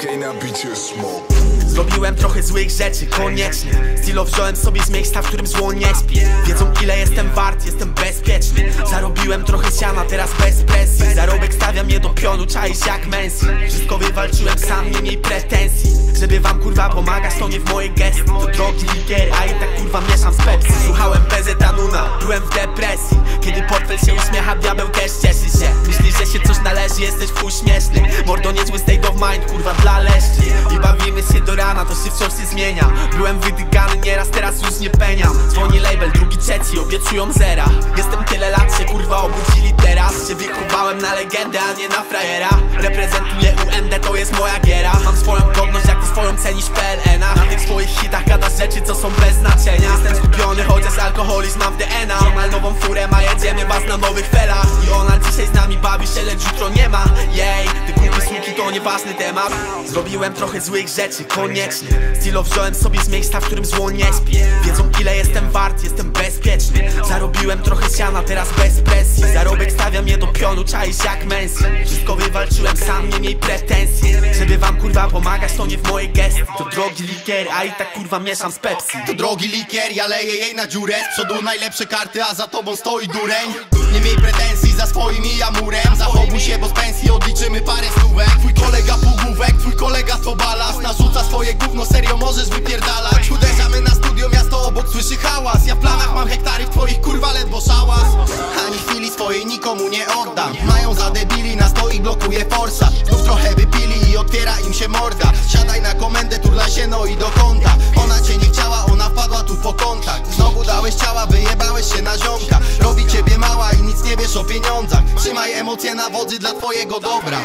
okej, na bicie smok. Zrobiłem trochę złych rzeczy, koniecznie. Stilo wziąłem sobie z miejsca, w którym zło nie śpi. Wiedzą ile jestem wart, jestem bezpieczny. Zarobiłem trochę siana, teraz bez presji. Zarobek stawiam je do pionu, czaisz jak Messi. Wszystko wywalczyłem sam, nie miej pretensji. Żeby wam kurwa pomagać, to nie w moje gesty. To drogi likier, a i tak kurwa mieszam z Pepsi. Słuchałem Pezeta Noona, byłem w depresji. Kiedy portfel się uśmiecha, diabeł też cieszy się. Myślisz, że się coś należy, jesteś w uśmieszny. Mordo niezły state of mind, kurwa dla leszczy. I bawimy się do rana, to się wciąż się zmienia. Byłem wydygany nieraz, teraz już nie peniam. Dzwoni label, drugi, trzeci, obiecują zera. Jestem tyle lat, się kurwa obudzili teraz. Się wychowałem na legendę, a nie na frajera. Reprezentuję UMD, to jest moja giera. Mam swoją godność, jak ty swoją cenisz w PLN-ach. Na tych swoich hitach gadasz rzeczy, co są bez znaczenia. Jestem skupiony, chociaż alkoholizm mam w DNA. Mam nową furę, ma jedziemy was na nowych felach. I ona dzisiaj z nami bawi się, lecz jutro nie ma. Jej, ty kupi słuki, to nieważny temat. Zrobiłem trochę złych rzeczy, koniecznie. Stilo wziąłem sobie z miejsca, w którym zło nie śpi. Wiedzą ile jestem wart, jestem bezpieczny. Zarobiłem trochę siana, teraz bez presji. Zarobek stawiam je do pionu, czaisz jak Messi. Wszystko wywalczyłem sam, nie miej pretensji. Żeby wam kurwa pomagać, to nie w moje gesty. To drogi likier, a i tak kurwa mieszam z Pepsi. To drogi likier, ja leję jej na dziurę. Z przodu najlepsze karty, a za tobą stoi dureń. Nie miej pretensji za swoim i ja murem. Zachowuj się, bo z pensji odliczymy parę stówek. Twój kolega półgłówek, twój kolega to balast. Narzuca swoje gówno, serio możesz wypierdalać. Uderzamy na studio, miasto obok słyszy hałas. Ja w planach mam hektary, w twoich kurwa ledwo szałas. Ani chwili swojej nikomu nie oddam. Mają za debili, nas to ich blokuje forsa. Znów trochę wypili i otwiera im się morda. Siadaj na komendę, turnaj się no i do kąta. Ona cię nie chciała, ona wpadła tu po kontakt. Znowu dałeś ciała, wyjebałeś się na ziomka. Robi ciebie mała i nic nie wiesz o pieniądzach. Trzymaj emocje na wodzy dla twojego dobra.